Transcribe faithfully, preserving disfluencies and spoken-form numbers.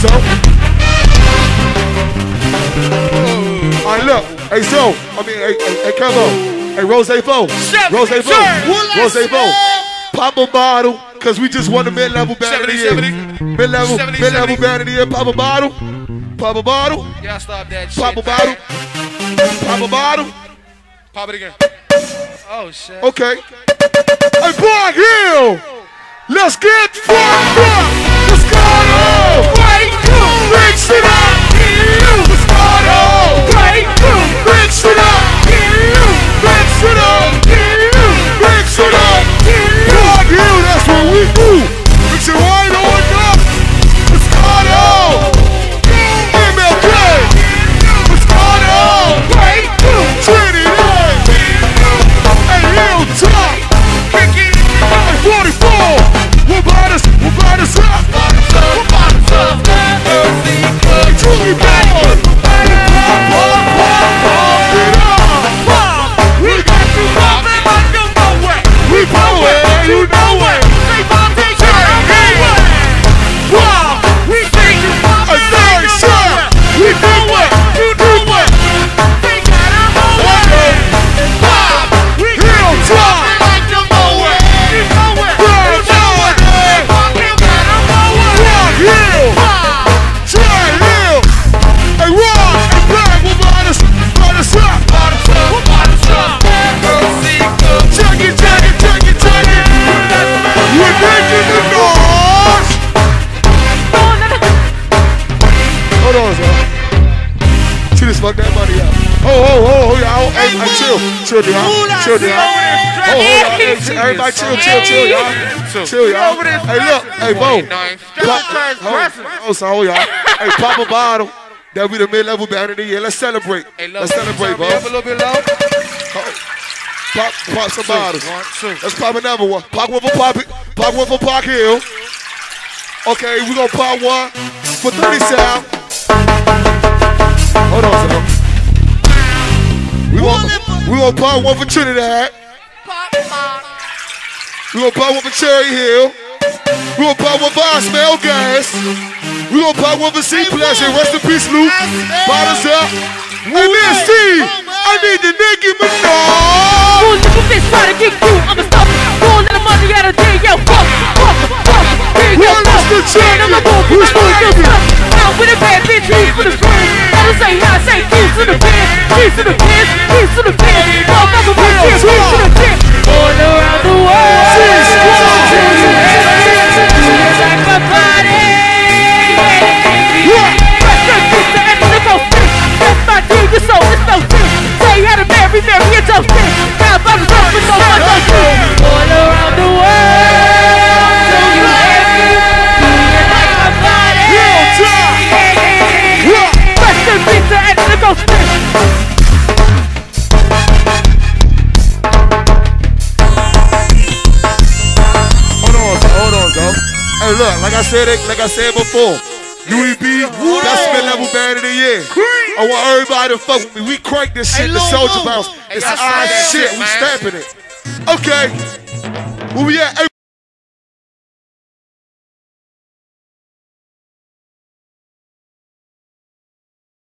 so. Alright, look. Hey, so. I mean, hey, hey, hey, Kello. Hey, Rose Fo. Rose Fo. Rose Fo. Pop a bottle, because we just won the mid level band of the year. Mid level, mid level band of the year. Pop a bottle. Pop a bottle. Y'all stop that shit. Pop a bottle. Pop a bottle. Pop it again. Oh, shit. Okay. Hey, Brock Hill. Let's get fucked up. Let's go. Break through. Rich it up. Let's go. Break through. Rich it up. Rich it up. Rich it up. Brock Hill. That's what we do. Rich it right on up. Let's go. M L K. Let's go. Break through. Trinity. Chill, y'all. Chill, y'all. Oh, hold on. Everybody chill, chill, chill, y'all. Chill, y'all. Hey, look. Hey, Bo. Pop, oh, sorry, y'all. Hey, pop a bottle. That'll be the mid-level band of the year. Let's celebrate. Let's celebrate, Bo. Pop, pop some bottles. Let's pop another one. Pop one for Pop It. Pop one for Park Hill. Okay, we're going to pop one for thirty South. Hold on, sir. We gonna pop one for Trinidad. We gonna pop one for Cherry Hill. We gonna pop one for I Smell Gas. We gonna pop one for C Pleasure. Rest in peace, Luke. Bottles up. Hey, man, Steve. I need the Nicki Minaj. One nigga bitch try to get you. I'ma stop it. One little money out of day. Yo, fuck, fuck, fuck. One is the champion. I'm a bull. Who's the champion? Out with a bad bitch. He's for the friend. I don't say how I say keys to the pants, keys to the pants, keys to the pants. Motherfucker, we keys to the pants. All around the world. It's like a party. Press the keys to every little thing. That's my deal, your soul is no thing. Say how to marry, marry a dope thing. Now I'm about to rock with no one no thing. All around the world. So you happy. It's like a party. Real time. Pizza and the ghost. Hold on, hold on, go. Hey, look, like I said, like I said before, U E B, that's been level band of the year. I want everybody to fuck with me. We crank this shit, hey, the Soulja Bounce. It's our shit. We stamping it. Okay, where we at?